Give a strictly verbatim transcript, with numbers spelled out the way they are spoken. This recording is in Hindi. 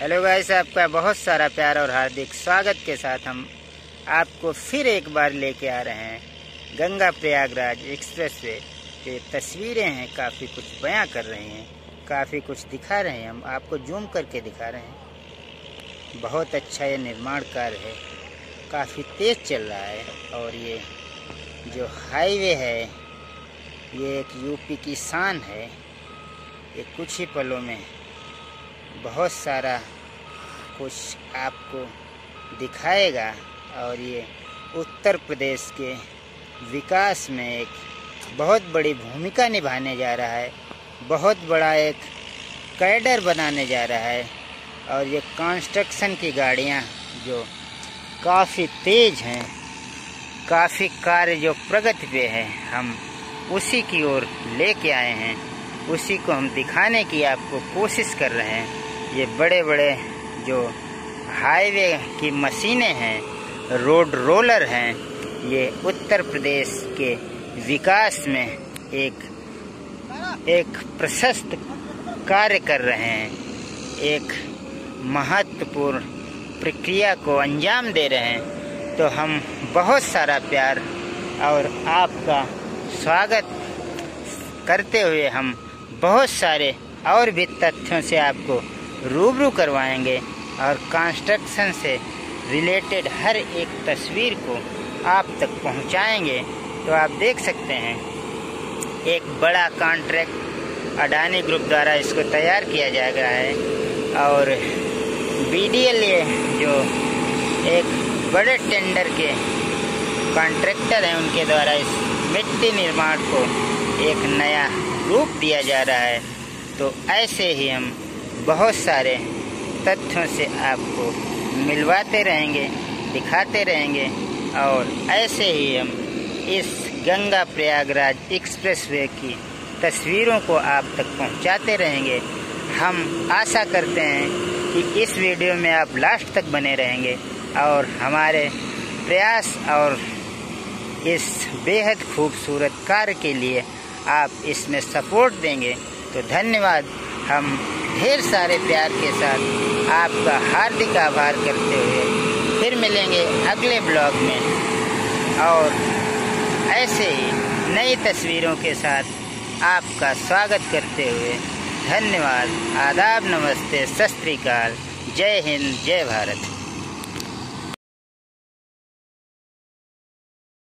हेलो गाइस, आपका बहुत सारा प्यार और हार्दिक स्वागत के साथ हम आपको फिर एक बार लेके आ रहे हैं गंगा प्रयागराज एक्सप्रेसवे पे। तस्वीरें हैं, काफ़ी कुछ बयां कर रही हैं, काफ़ी कुछ दिखा रहे हैं, हम आपको जूम करके दिखा रहे हैं। बहुत अच्छा ये निर्माण कार्य है, काफ़ी तेज़ चल रहा है। और ये जो हाईवे है ये एक यूपी की शान है। ये कुछ ही पलों में बहुत सारा कुछ आपको दिखाएगा और ये उत्तर प्रदेश के विकास में एक बहुत बड़ी भूमिका निभाने जा रहा है, बहुत बड़ा एक कैडर बनाने जा रहा है। और ये कंस्ट्रक्शन की गाड़ियां जो काफ़ी तेज़ हैं, काफ़ी कार्य जो प्रगति पे है, हम उसी की ओर लेके आए हैं, उसी को हम दिखाने की आपको कोशिश कर रहे हैं। ये बड़े बड़े जो हाईवे की मशीनें हैं, रोड रोलर हैं, ये उत्तर प्रदेश के विकास में एक एक प्रशस्त कार्य कर रहे हैं, एक महत्वपूर्ण प्रक्रिया को अंजाम दे रहे हैं। तो हम बहुत सारा प्यार और आपका स्वागत करते हुए हम बहुत सारे और भी तथ्यों से आपको रूबरू करवाएंगे और कंस्ट्रक्शन से रिलेटेड हर एक तस्वीर को आप तक पहुंचाएंगे। तो आप देख सकते हैं एक बड़ा कॉन्ट्रैक्ट अडानी ग्रुप द्वारा इसको तैयार किया जा रहा है और बी डी एल ए जो एक बड़े टेंडर के कॉन्ट्रैक्टर हैं, उनके द्वारा इस मिट्टी निर्माण को एक नया रूप दिया जा रहा है। तो ऐसे ही हम बहुत सारे तथ्यों से आपको मिलवाते रहेंगे, दिखाते रहेंगे और ऐसे ही हम इस गंगा प्रयागराज एक्सप्रेसवे की तस्वीरों को आप तक पहुंचाते रहेंगे। हम आशा करते हैं कि इस वीडियो में आप लास्ट तक बने रहेंगे और हमारे प्रयास और इस बेहद खूबसूरत कार्य के लिए आप इसमें सपोर्ट देंगे। तो धन्यवाद, हम ढेर सारे प्यार के साथ आपका हार्दिक आभार करते हुए फिर मिलेंगे अगले ब्लॉग में और ऐसे ही नई तस्वीरों के साथ आपका स्वागत करते हुए। धन्यवाद, आदाब, नमस्ते, सत श्री अकाल, जय हिंद, जय भारत।